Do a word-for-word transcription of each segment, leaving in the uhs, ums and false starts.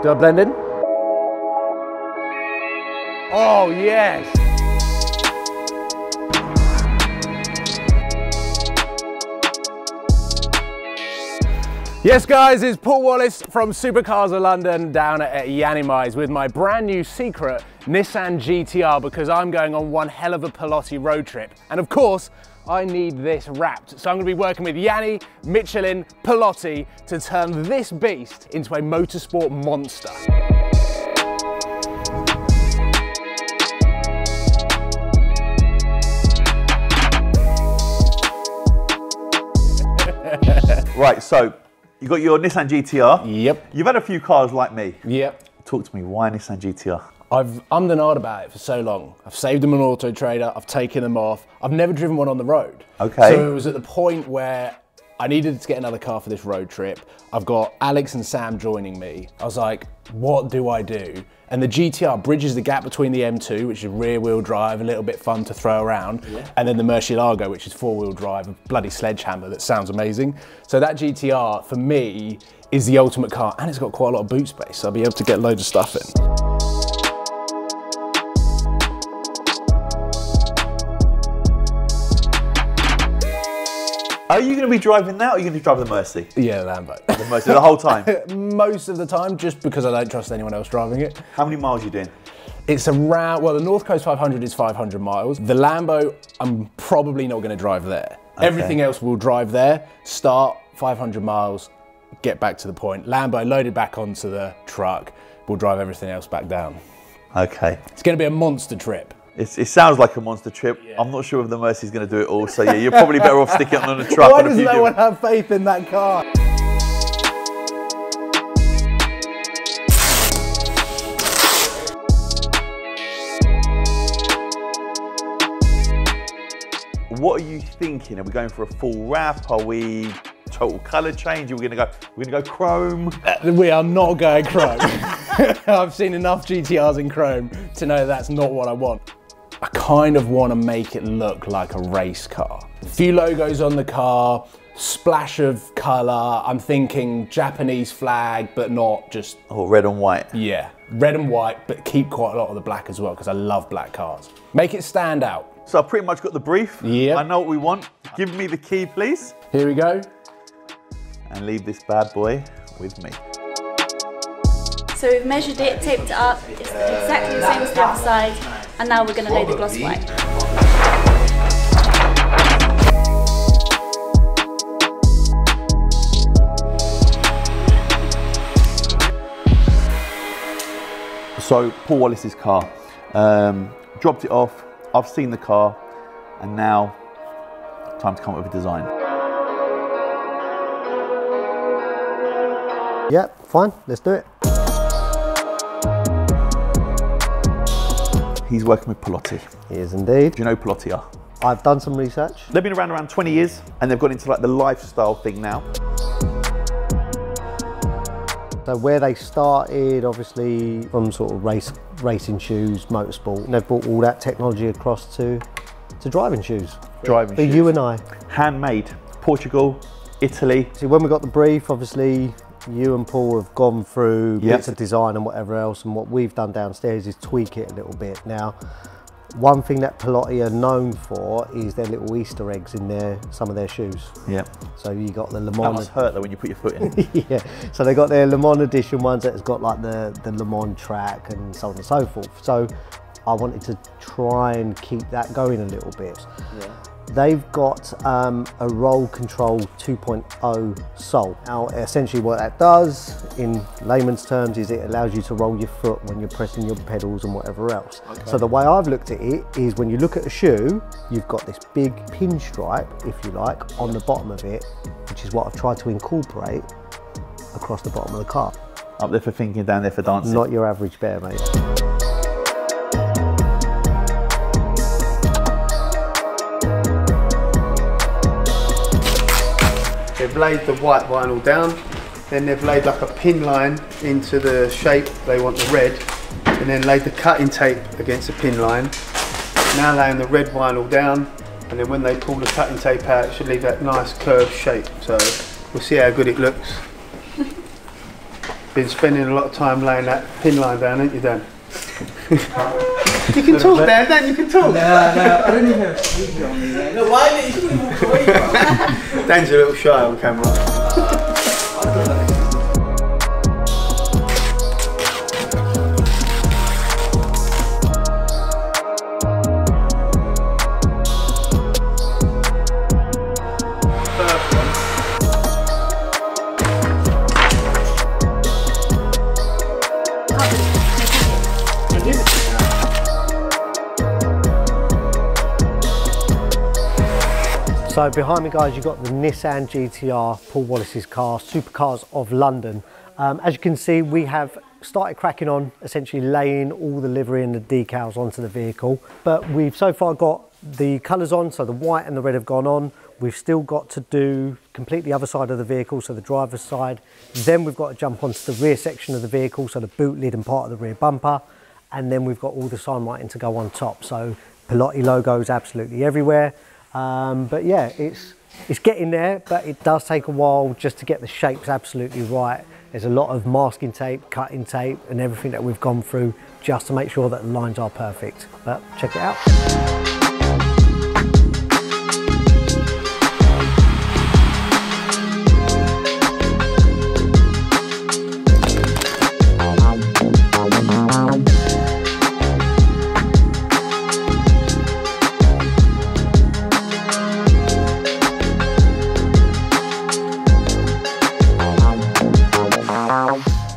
Do I blend in? Oh, yes! Yes, guys, it's Paul Wallace from Supercars of London down at Yiannimize with my brand new secret Nissan G T R, because I'm going on one hell of a Piloti road trip. And of course, I need this wrapped. So I'm gonna be working with Yanni, Michelin, Piloti to turn this beast into a motorsport monster. Right, so you got your Nissan G T R. Yep. You've had a few cars like me. Yep. Talk to me, why Nissan G T R? I've ummed and ahed about it for so long. I've saved them on Auto Trader, I've taken them off. I've never driven one on the road. Okay. So it was at the point where I needed to get another car for this road trip. I've got Alex and Sam joining me. I was like, what do I do? And the G T R bridges the gap between the M two, which is rear wheel drive, a little bit fun to throw around, yeah. And then the Murcielago, which is four wheel drive, a bloody sledgehammer that sounds amazing. So that G T R, for me, is the ultimate car, and it's got quite a lot of boot space, so I'll be able to get loads of stuff in. Are you going to be driving that, or are you going to be driving the Mercy? Yeah, the Lambo. The Mercy, the whole time? Most of the time, just because I don't trust anyone else driving it. How many miles are you doing? It's around, well, the North Coast five hundred is five hundred miles. The Lambo, I'm probably not going to drive there. Okay. Everything else will drive there, start five hundred miles, get back to the point. Lambo loaded back onto the truck, we'll drive everything else back down. Okay. It's going to be a monster trip. It's, it sounds like a monster trip. Yeah. I'm not sure if the Mercy's going to do it all, so yeah, you're probably better off sticking it on a truck. Why does no one have faith in that car? What are you thinking? Are we going for a full wrap? Are we total colour change? Are we going to go? We're going to go chrome. We are not going chrome. I've seen enough G T Rs in chrome to know that's not what I want. I kind of want to make it look like a race car. A few logos on the car, splash of colour. I'm thinking Japanese flag, but not just... Oh, red and white. Yeah, red and white, but keep quite a lot of the black as well, because I love black cars. Make it stand out. So I've pretty much got the brief. Yeah. I know what we want. Give me the key, please. Here we go. And leave this bad boy with me. So we've measured it, taped it up. It's exactly the same as the other side. And now we're going to lay the gloss white. So Paul Wallace's car, um, dropped it off, I've seen the car, and now time to come up with a design. Yep, fine, let's do it. He's working with Piloti. He is indeed. Do you know who Piloti are? I've done some research. They've been around around twenty years, and they've gone into like the lifestyle thing now. So where they started, obviously, from sort of race, racing shoes, motorsport, and they've brought all that technology across to, to driving shoes. Driving for shoes. For you and I. Handmade, Portugal, Italy. See, when we got the brief, obviously, you and Paul have gone through yep. bits of design and whatever else, and what we've done downstairs is tweak it a little bit. Now, one thing that Piloti are known for is their little Easter eggs in their, some of their shoes. Yeah. So you got the Le Mans. That must hurt though when you put your foot in. Yeah. So they got their Le Mans edition ones that's got like the, the Le Mans track and so on and so forth. So I wanted to try and keep that going a little bit. Yeah. They've got um, a roll control two point oh sole. Now, essentially what that does, in layman's terms, is it allows you to roll your foot when you're pressing your pedals and whatever else. Okay. So the way I've looked at it is when you look at a shoe, you've got this big pinstripe, if you like, on the bottom of it, which is what I've tried to incorporate across the bottom of the car. Up there for thinking, down there for dancing. Not your average bear, mate. They've laid the white vinyl down, then they've laid like a pin line into the shape they want the red, and then laid the cutting tape against the pin line. Now laying the red vinyl down, and then when they pull the cutting tape out, it should leave that nice curved shape. So we'll see how good it looks. been spending a lot of time laying that pin line down, haven't you, Dan? You can talk, Dan, Dan, you can talk. No, no, I don't even have to speak on me, Dan. No, why did you couldn't walk away from me? Dan's a little shy on camera. I don't know. So behind me, guys, you've got the Nissan G T R, Paul Wallace's car, Supercars of London. Um, as you can see, we have started cracking on, essentially laying all the livery and the decals onto the vehicle. But we've so far got the colours on, so the white and the red have gone on. We've still got to do complete the other side of the vehicle, so the driver's side. Then we've got to jump onto the rear section of the vehicle, so the boot lid and part of the rear bumper. And then we've got all the signwriting to go on top. So Piloti logos absolutely everywhere. Um, but yeah, it's it's getting there, but it does take a while just to get the shapes absolutely right. There's a lot of masking tape, cutting tape and everything that we've gone through just to make sure that the lines are perfect. But check it out.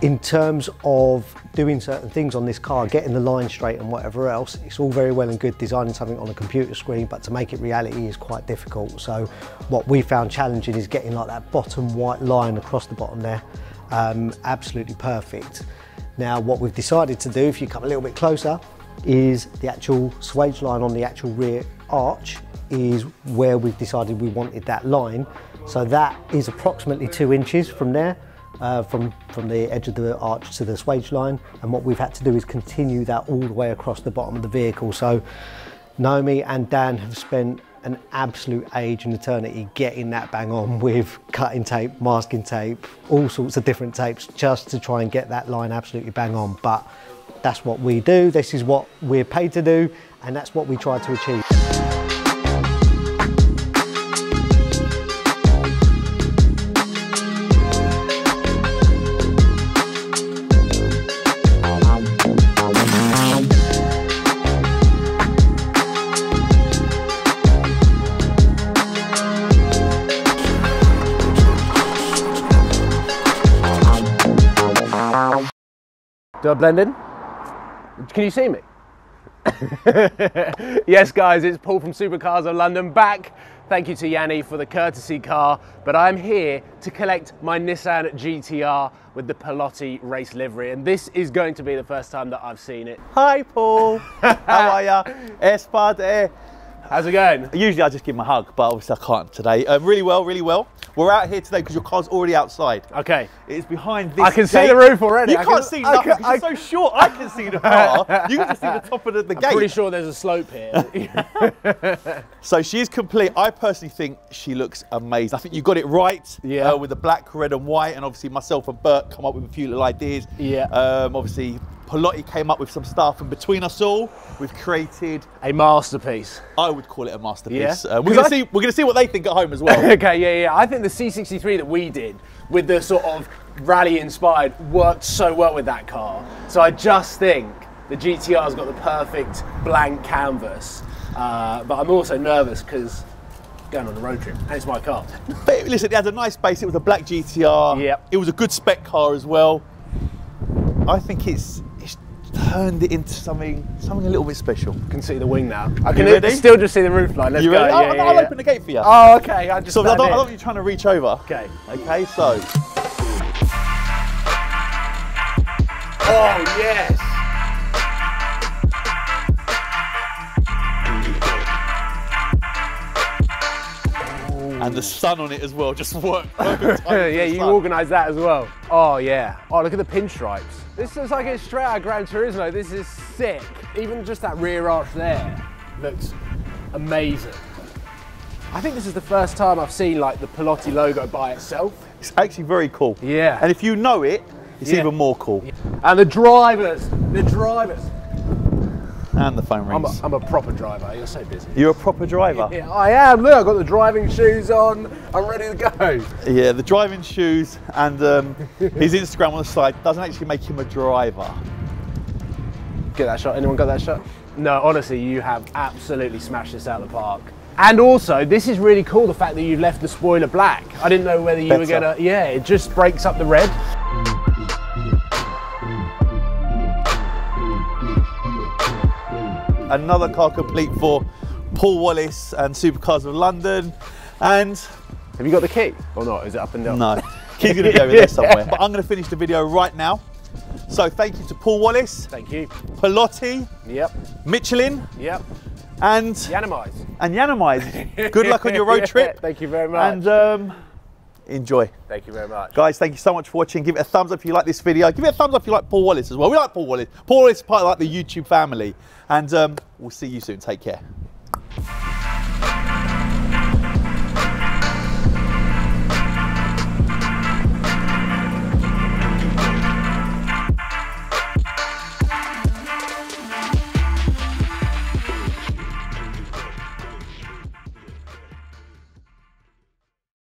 In terms of doing certain things on this car, getting the line straight and whatever else, it's all very well and good designing something on a computer screen, but to make it reality is quite difficult. So what we found challenging is getting like that bottom white line across the bottom there, um, absolutely perfect. Now what we've decided to do, if you come a little bit closer, is the actual swage line on the actual rear arch is where we've decided we wanted that line. So that is approximately two inches from there. Uh, from, from the edge of the arch to the swage line, and what we've had to do is continue that all the way across the bottom of the vehicle. So Naomi and Dan have spent an absolute age and eternity getting that bang on with cutting tape, masking tape, all sorts of different tapes just to try and get that line absolutely bang on. But that's what we do, this is what we're paid to do, and that's what we try to achieve. Do I blend in? Can you see me? Yes, guys, it's Paul from Supercars of London back. Thank you to Yanni for the courtesy car, but I'm here to collect my Nissan G T R with the Piloti race livery, and this is going to be the first time that I've seen it. Hi, Paul. How are ya? Es padre. How's it going? Usually I just give him a hug, but obviously I can't today. Um, really well, really well. We're out here today because your car's already outside. Okay. It's behind this I can gate. See the roof already. You I can't can, see nothing because you're so short. I can see the car. You can just see the top of the, the I'm gate. I'm pretty sure there's a slope here. So she's complete. I personally think she looks amazing. I think you got it right. Yeah. Uh, with the black, red and white, and obviously myself and Bert come up with a few little ideas. Yeah. Um, obviously, Piloti came up with some stuff, and between us all, we've created a masterpiece. I would call it a masterpiece. Yeah. Uh, we're gonna I... see. We're gonna see what they think at home as well. Okay. Yeah, yeah. I think the C sixty-three that we did with the sort of rally-inspired worked so well with that car. So I just think the G T R's got the perfect blank canvas. Uh, but I'm also nervous because going on a road trip, and it's my car. But listen, it has a nice base. It was a black G T R. Yeah. It was a good spec car as well. I think it's. Turned it into something, something a little bit special. I can see the wing now. I can ready? still just see the roof line. Let's you go. Ready? Oh, yeah, yeah, I'll yeah. open the gate for you. Oh, okay. I just. So I don't, I don't want you trying to reach over. Okay. Okay. So. Oh yes. And the sun on it as well just worked. Yeah, you organised that as well. Oh yeah. Oh, look at the pinstripes. This looks like it's straight out of Gran Turismo. This is sick. Even just that rear arch there looks amazing. I think this is the first time I've seen like the Piloti logo by itself. It's actually very cool. Yeah. And if you know it, It's yeah. even more cool. And the drivers, the drivers. And the phone rings. I'm a, I'm a proper driver. You're so busy. You're a proper driver. Yeah, I am. Look, I've got the driving shoes on. I'm ready to go. Yeah, the driving shoes and um, his Instagram on the side doesn't actually make him a driver. Get that shot. Anyone got that shot? No, honestly, you have absolutely smashed this out of the park. And also, this is really cool, the fact that you've left the spoiler black. I didn't know whether you Better. were gonna, yeah, it just breaks up the red. Another car complete for Paul Wallace and Supercars of London. And have you got the key or not? Is it up and down? No, key's gonna be over there somewhere. But I'm gonna finish the video right now. So thank you to Paul Wallace. Thank you. Piloti. Yep. Michelin. Yep. And Yiannimize. And Yiannimize. Good luck on your road trip. Thank you very much. And um, enjoy. Thank you very much. Guys, thank you so much for watching. Give it a thumbs up if you like this video. Give it a thumbs up if you like Paul Wallace as well. We like Paul Wallace. Paul Wallace is part of like the YouTube family. And um, we'll see you soon. Take care.